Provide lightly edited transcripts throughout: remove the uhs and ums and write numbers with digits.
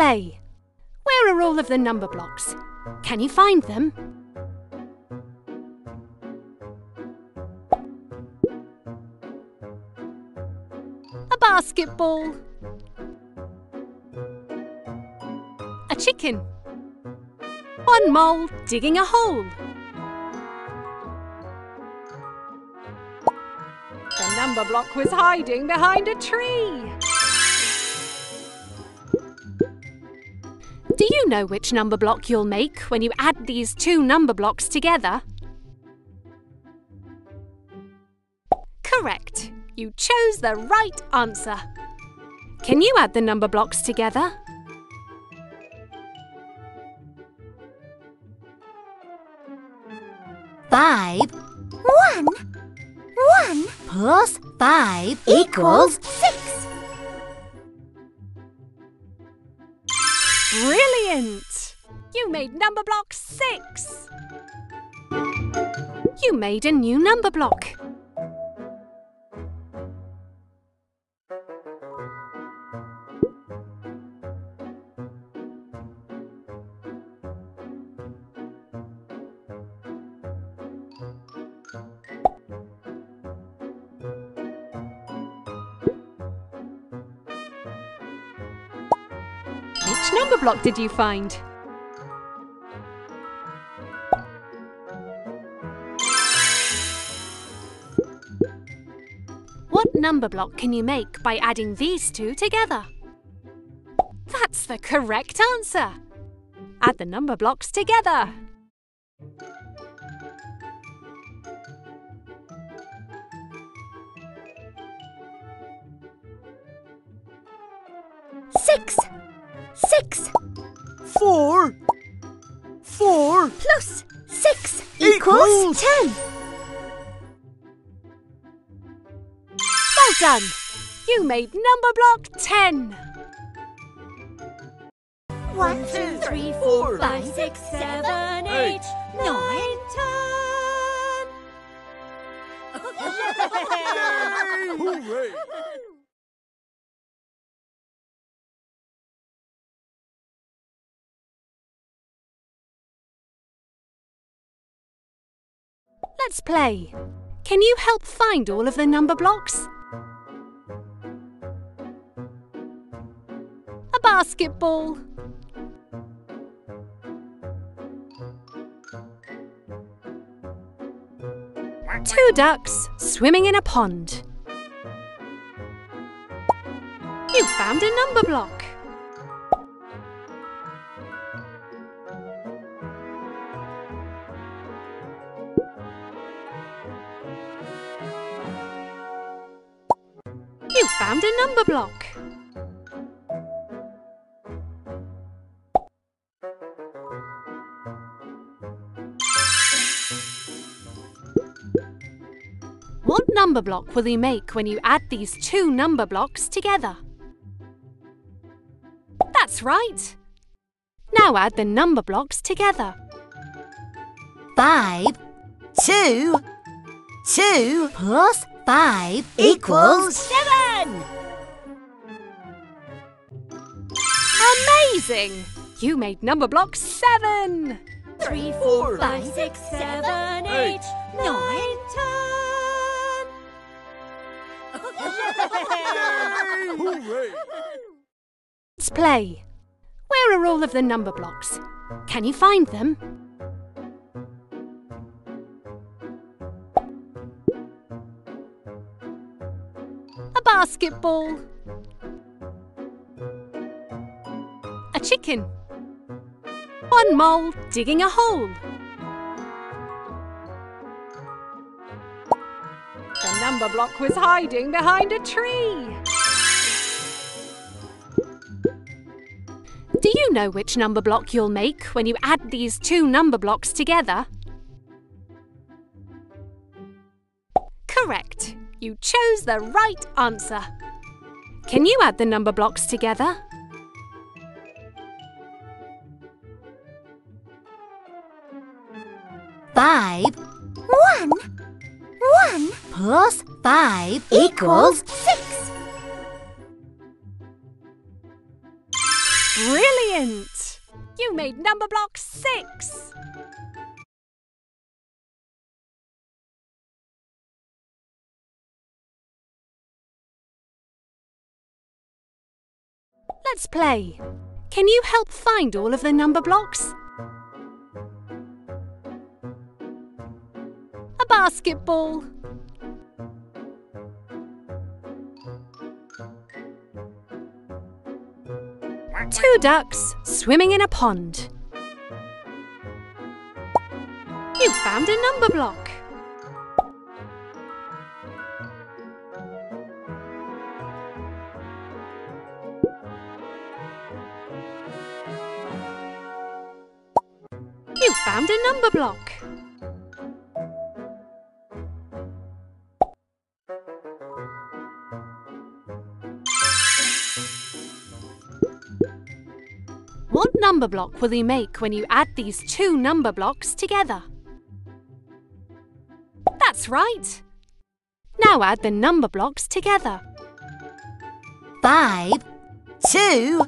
play. Where are all of the number blocks? Can you find them? A basketball. A chicken. One mole digging a hole. The number block was hiding behind a tree. Do you know which number block you'll make when you add these two number blocks together? Correct! You chose the right answer. Can you add the number blocks together? Five. 1 plus 5 equals 6. Brilliant! You made number block 6. You made a new number block. Which number block did you find? What number block can you make by adding these two together? That's the correct answer! Add the number blocks together! Six! 4 plus 6 equals 10. Well done! You made number block 10. 1, 2, 3, 4, 5, 6, 7, 8, 9, 10. Hooray! Let's play. Can you help find all of the number blocks? A basketball. Two ducks swimming in a pond. You found a number block. Found a number block. What number block will you make when you add these two number blocks together? That's right. Now add the number blocks together. 5, 2, 2 plus 5 equals 7! Amazing! You made number block 7! 3, 4, 5, 6, 7, 8, 9, 10! Hooray! Let's play. Where are all of the number blocks? Can you find them? Basketball. A chicken. One mole digging a hole. The number block was hiding behind a tree. Do you know which number block you'll make when you add these two number blocks together? Correct. You chose the right answer. Can you add the number blocks together? Five. 1 plus 5 equals 6. Brilliant! Brilliant! You made number block 6! Let's play. Can you help find all of the number blocks? A basketball. Two ducks swimming in a pond. You found a number block. You found a number block. What number block will you make when you add these two number blocks together? That's right! Now add the number blocks together. 5, 2,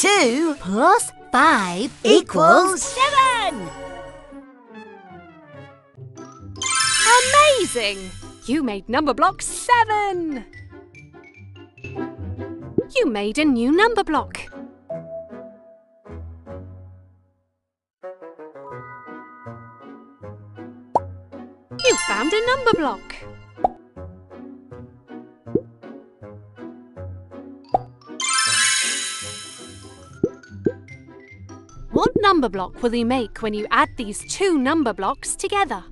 2 plus 5 equals 7! Amazing! You made number block 7! You made a new number block. You found a number block. What number block will you make when you add these two number blocks together?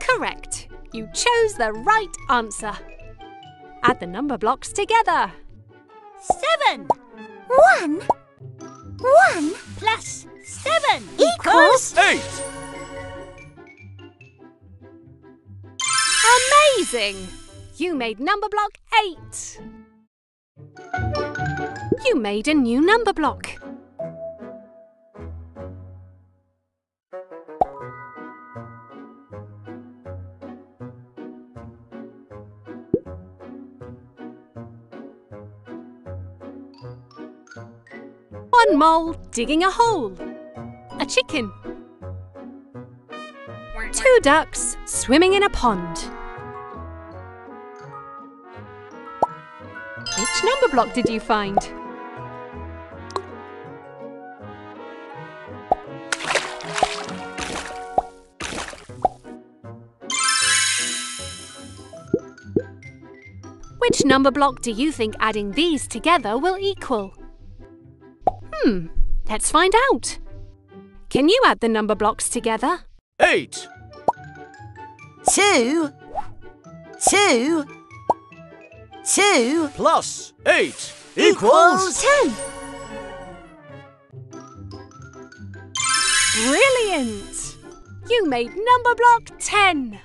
Correct. You chose the right answer. Add the number blocks together. 7! 1 plus 7 equals 8! Amazing! You made number block 8! You made a new number block. One mole digging a hole. A chicken. Two ducks swimming in a pond. Which number block did you find? Which number block do you think adding these together will equal? Let's find out. Can you add the number blocks together? 8. 2. 2. 2 plus 8 equals 10. Brilliant! You made number block 10.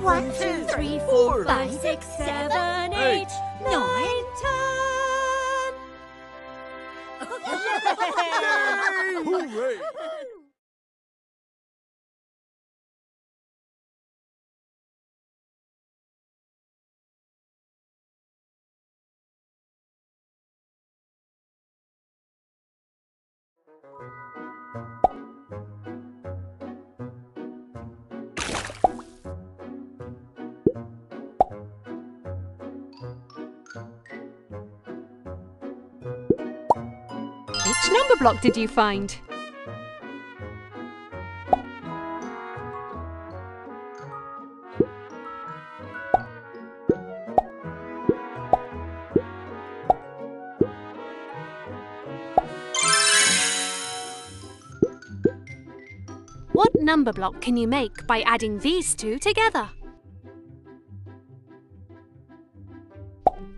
1, 2, 3, 4, 5, 6, 7, 8, 9, 10. Hooray! Which number block did you find? What number block can you make by adding these two together?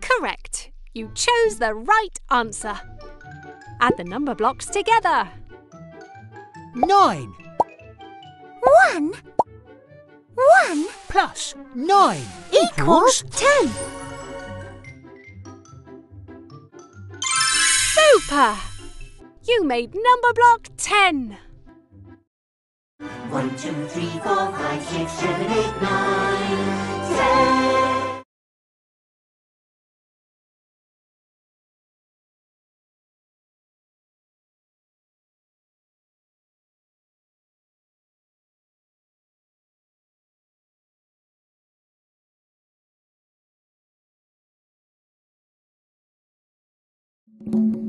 Correct! You chose the right answer. Add the number blocks together. 9. 1 plus 9 equals 10. Super! You made number block 10. 1, 2, 3, 4, 5, 6, 7, 8, 9, 10.